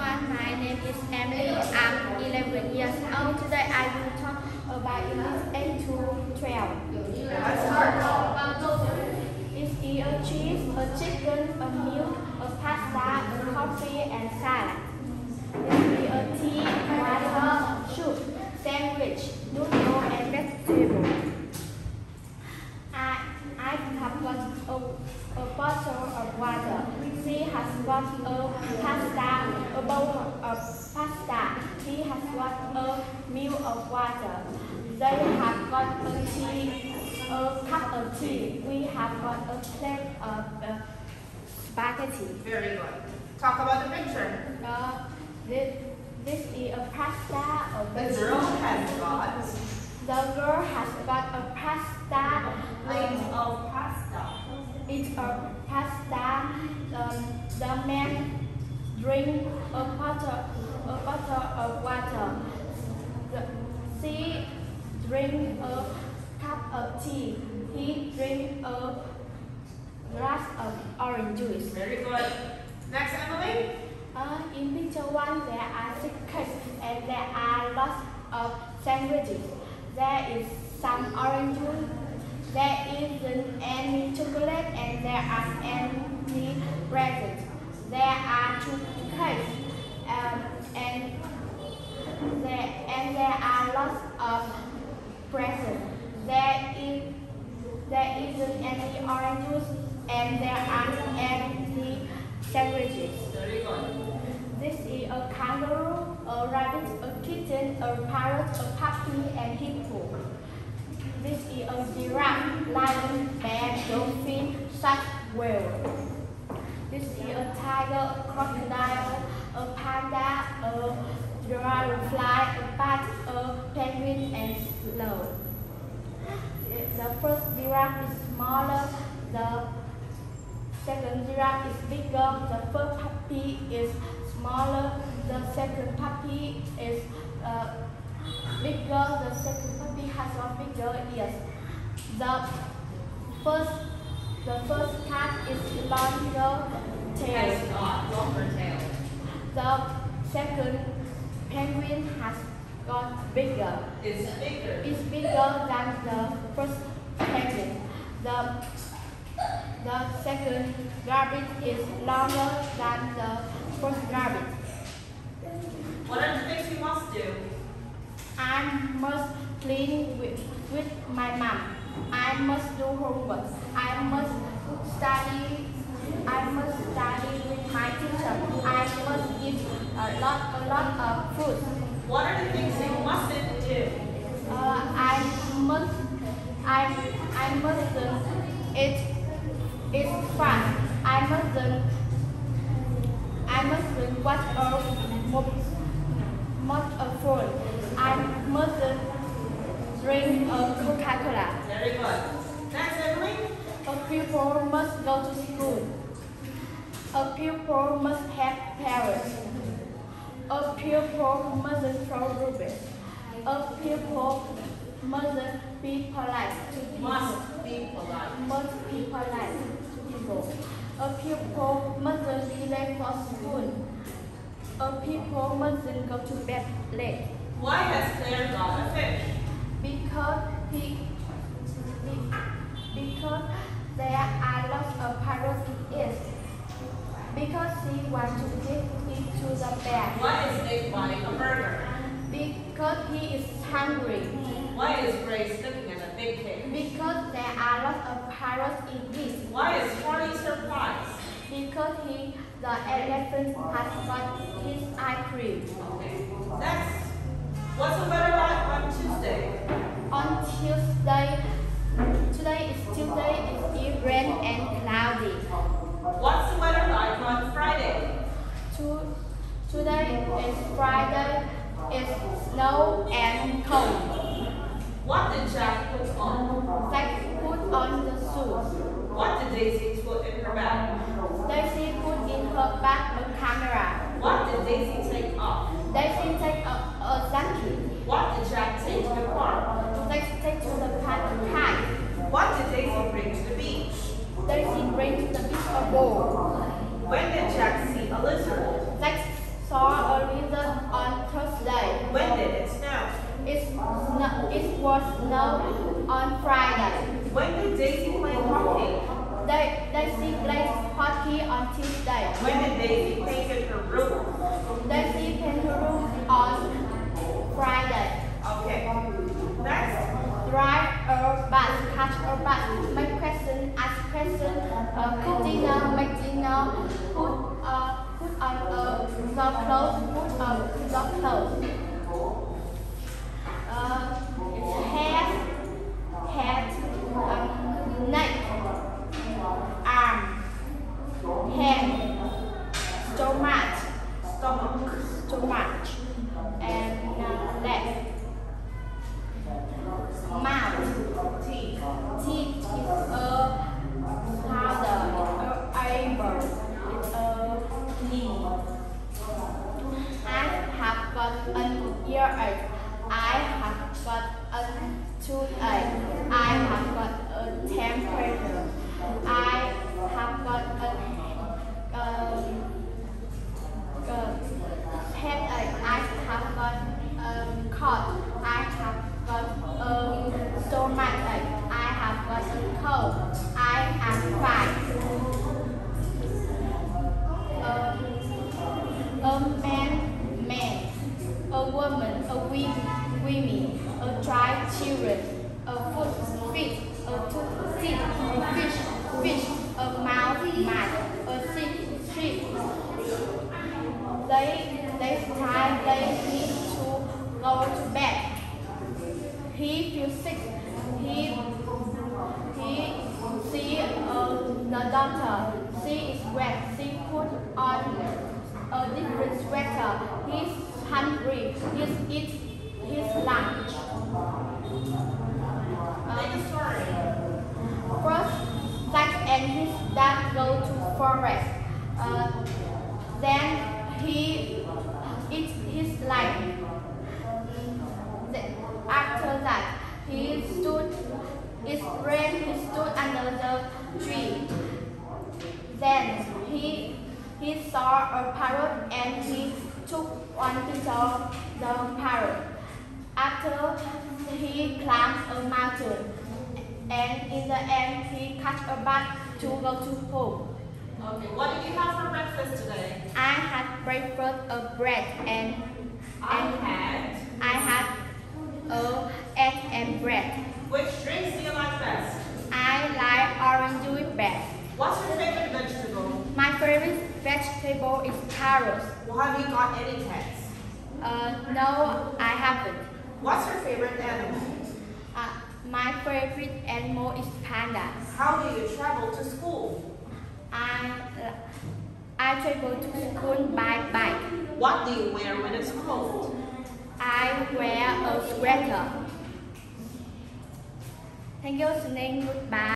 everyone, my name is Emily, I'm 11 years old. Today I will talk about English 8 to 12. Let's start. It is a cheese, a chicken, a milk, a pasta, a coffee and salad. It is a tea, water, soup, sandwich, noodle and vegetable. I have a bottle of water. She has got a pasta, a bowl of pasta. He has got a meal of water. They have got a tea, a cup of tea. We have got a plate of spaghetti. Very good. Talk about the picture. This is a pasta. The girl has got. The girl has got a pasta. Plate of pasta. It's a pasta. The man drink a bottle of water. She drink a cup of tea. He drink a glass of orange juice. Very good. Next, Emily. In picture one, there are 6 cakes and there are lots of sandwiches. There is some orange juice. There isn't any chocolate and there are any presents. There are 2 cakes and there are lots of presents. There isn't any orange juice and there are any sandwiches. Very good. This is a kangaroo, a rabbit, a kitten, a parrot, a puppy, and hippo. This is a giraffe, lion, bear, dolphin, shark, whale. This is a tiger, a crocodile, a panda, a dragonfly, a bat, a penguin, and sloth. The first giraffe is smaller, the second giraffe is bigger, the first puppy is smaller, the second puppy is bigger, the second puppy has a bigger ears. The first cat is longer tail. Has got longer tail. The second penguin has got bigger. It's bigger than the first penguin. The second rabbit is longer than the first rabbit. What are the things you must do? I must clean with my mom. I must do homework. I must study with my teacher. I must eat a lot of food. What are the things you mustn't do? I mustn't eat fast. I mustn't watch a phone. I mustn't drink Coca-Cola. Very good. Next, Emily. A pupil must go to school. A pupil must have parents. A pupil mustn't throw rubbish. A pupil mustn't be polite to people. Must be polite to people. A pupil mustn't be late for school. A pupil mustn't go to bed late. Why has Claire got a fish? Because there are lots of parrots in it. Because she wants to give it to the bear. Why is Nick buying a burger? Because he is hungry. Why is Grace looking at a big cake? Because there are lots of parrots in this. Why is Charlie surprised? Because the elephant has got his ice cream. Okay. Next. What's the weather like on Tuesday? On Tuesday, today is rain and cloudy. What's the weather like on Friday? Today is Friday, it's snow and cold. What did Jack put on? Jack put on the shoes. What did Daisy put in her bag? Daisy put in her bag a camera. What did Daisy take off? Daisy take off a donkey. What did Jack take to the park? Daisy take to the park to hike. What did Daisy bring to the beach? Daisy bring to the beach a ball. When did Jack see a lizard? Daisy saw you painted her room? Let's see, painted her room on Friday. Okay. Next. Write a bus, catch a bus, make question, ask question, cook dinner, make dinner, put on your clothes, put on your clothes. Much and left mouth teeth is a powder, a amber, a knee. I have got an earache. I have got a toothache. I have got a temperature. I have got women, a dry children, a foot, feet, a tooth, seat, a fish, a mouth, a street. They time they need to go to bed. He feels sick. He see the doctor. She is wet. She put on a different sweater. He's hungry. He's eating his lunch. First, Zack and his dad go to forest. Then he eats his life. After that, he stood. It rained. He stood under the tree. Then he saw a parrot and he took one piece of the parrot. After he climbed a mountain, and in the end he caught a bus to go to home. Okay, what did you have for breakfast today? I had breakfast of bread and egg and bread. Which drinks do you like best? I like orange juice best. What's your favorite vegetable? My favorite vegetable is carrots. Well, have you got any pets? No, I haven't. What's your favorite animal? My favorite animal is panda. How do you travel to school? I travel to school by bike. What do you wear when it's cold? I wear a sweater. Thank you for listening. Goodbye.